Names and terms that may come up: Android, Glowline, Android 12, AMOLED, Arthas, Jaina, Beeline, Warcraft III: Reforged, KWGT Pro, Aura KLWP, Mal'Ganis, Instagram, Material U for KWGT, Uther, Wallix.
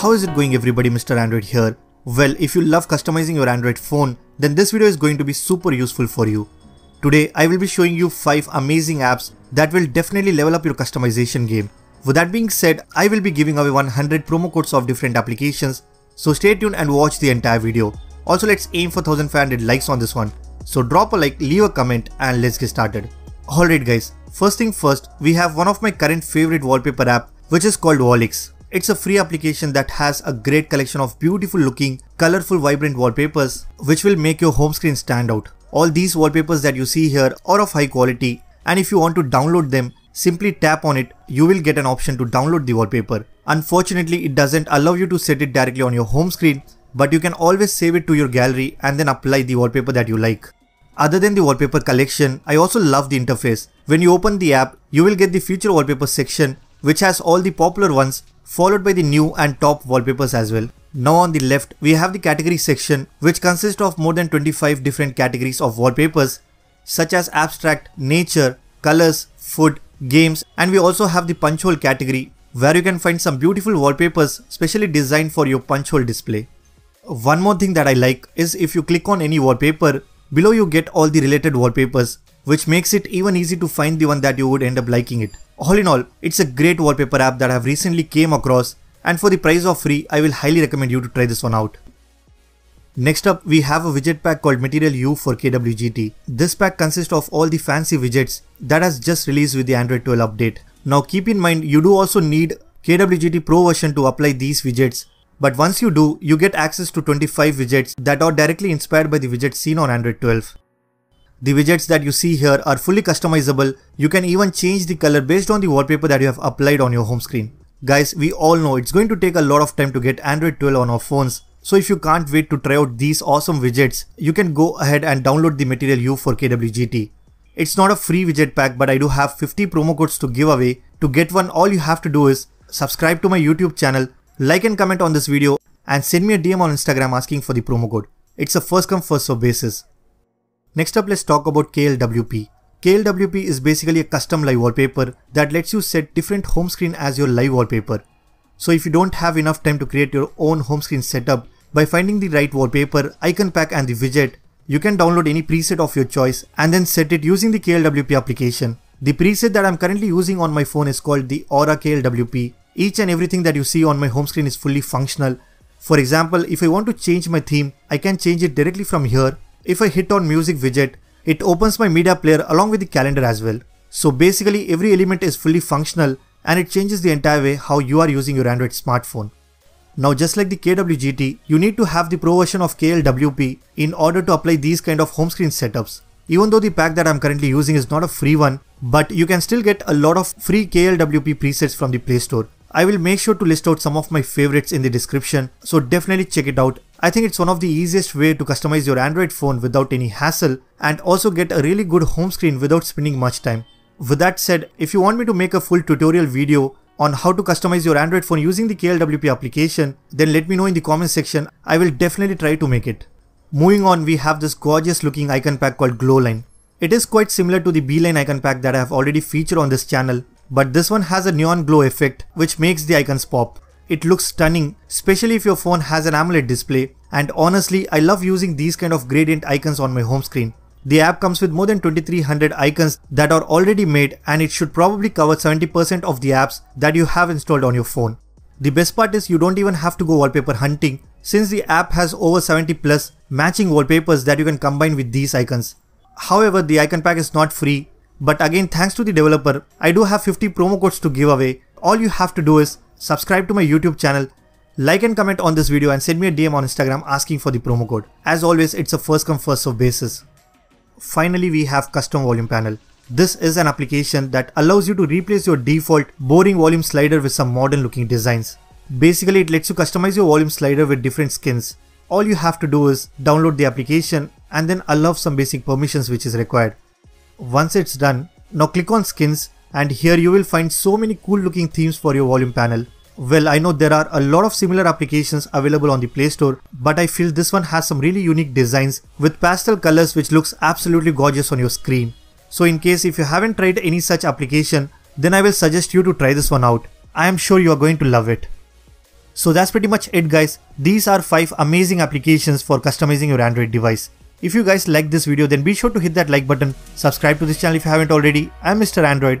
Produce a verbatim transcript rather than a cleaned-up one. How is it going, everybody? Mister Android here. Well, if you love customizing your Android phone, then this video is going to be super useful for you. Today, I will be showing you five amazing apps that will definitely level up your customization game. With that being said, I will be giving away one hundred promo codes of different applications, so stay tuned and watch the entire video. Also, let's aim for one thousand five hundred likes on this one. So drop a like, leave a comment and let's get started. Alright guys, first thing first, we have one of my current favorite wallpaper app which is called Wallix. It's a free application that has a great collection of beautiful looking, colorful, vibrant wallpapers which will make your home screen stand out. All these wallpapers that you see here are of high quality, and if you want to download them, simply tap on it. You will get an option to download the wallpaper. Unfortunately, it doesn't allow you to set it directly on your home screen, but you can always save it to your gallery and then apply the wallpaper that you like. Other than the wallpaper collection, I also love the interface. When you open the app, you will get the future wallpaper section which has all the popular ones followed by the new and top wallpapers as well. Now on the left, we have the category section which consists of more than twenty-five different categories of wallpapers such as abstract, nature, colors, food, games, and we also have the punch hole category where you can find some beautiful wallpapers specially designed for your punch hole display. One more thing that I like is if you click on any wallpaper, below you get all the related wallpapers, which makes it even easy to find the one that you would end up liking it. All in all, it's a great wallpaper app that I've recently came across, and for the price of free, I will highly recommend you to try this one out. Next up, we have a widget pack called Material U for K W G T. This pack consists of all the fancy widgets that has just released with the Android twelve update. Now keep in mind, you do also need K W G T Pro version to apply these widgets. But once you do, you get access to twenty-five widgets that are directly inspired by the widgets seen on Android twelve. The widgets that you see here are fully customizable. You can even change the color based on the wallpaper that you have applied on your home screen. Guys, we all know it's going to take a lot of time to get Android twelve on our phones. So if you can't wait to try out these awesome widgets, you can go ahead and download the Material U for K W G T. It's not a free widget pack, but I do have fifty promo codes to give away. To get one, all you have to do is subscribe to my YouTube channel, like and comment on this video, and send me a D M on Instagram asking for the promo code. It's a first come first serve basis. Next up, let's talk about K L W P. K L W P is basically a custom live wallpaper that lets you set different home screen as your live wallpaper. So if you don't have enough time to create your own home screen setup, by finding the right wallpaper, icon pack and the widget, you can download any preset of your choice and then set it using the K L W P application. The preset that I'm currently using on my phone is called the Aura K L W P. Each and everything that you see on my home screen is fully functional. For example, if I want to change my theme, I can change it directly from here. If I hit on music widget, it opens my media player along with the calendar as well. So basically every element is fully functional and it changes the entire way how you are using your Android smartphone. Now just like the K W G T, you need to have the pro version of K L W P in order to apply these kind of home screen setups. Even though the pack that I'm currently using is not a free one, but you can still get a lot of free K L W P presets from the Play Store. I will make sure to list out some of my favorites in the description, so definitely check it out. I think it's one of the easiest way to customize your Android phone without any hassle and also get a really good home screen without spending much time. With that said, if you want me to make a full tutorial video on how to customize your Android phone using the K L W P application, then let me know in the comment section. I will definitely try to make it. Moving on, we have this gorgeous looking icon pack called Glowline. It is quite similar to the Beeline icon pack that I have already featured on this channel. But this one has a neon glow effect which makes the icons pop. It looks stunning, especially if your phone has an AMOLED display, and honestly I love using these kind of gradient icons on my home screen. The app comes with more than twenty-three hundred icons that are already made, and it should probably cover seventy percent of the apps that you have installed on your phone. The best part is you don't even have to go wallpaper hunting, since the app has over seventy plus matching wallpapers that you can combine with these icons. However, the icon pack is not free. But again, thanks to the developer, I do have fifty promo codes to give away. All you have to do is subscribe to my YouTube channel, like and comment on this video and send me a D M on Instagram asking for the promo code. As always, it's a first come first serve basis. Finally, we have custom volume panel. This is an application that allows you to replace your default boring volume slider with some modern looking designs. Basically, it lets you customize your volume slider with different skins. All you have to do is download the application and then allow some basic permissions which is required. Once it's done, now click on skins, and here you will find so many cool looking themes for your volume panel. Well, I know there are a lot of similar applications available on the Play Store, but I feel this one has some really unique designs with pastel colors which looks absolutely gorgeous on your screen. So in case if you haven't tried any such application, then I will suggest you to try this one out. I am sure you are going to love it. So that's pretty much it guys. These are five amazing applications for customizing your Android device. If you guys like this video, then be sure to hit that like button, subscribe to this channel if you haven't already. I'm Mister Android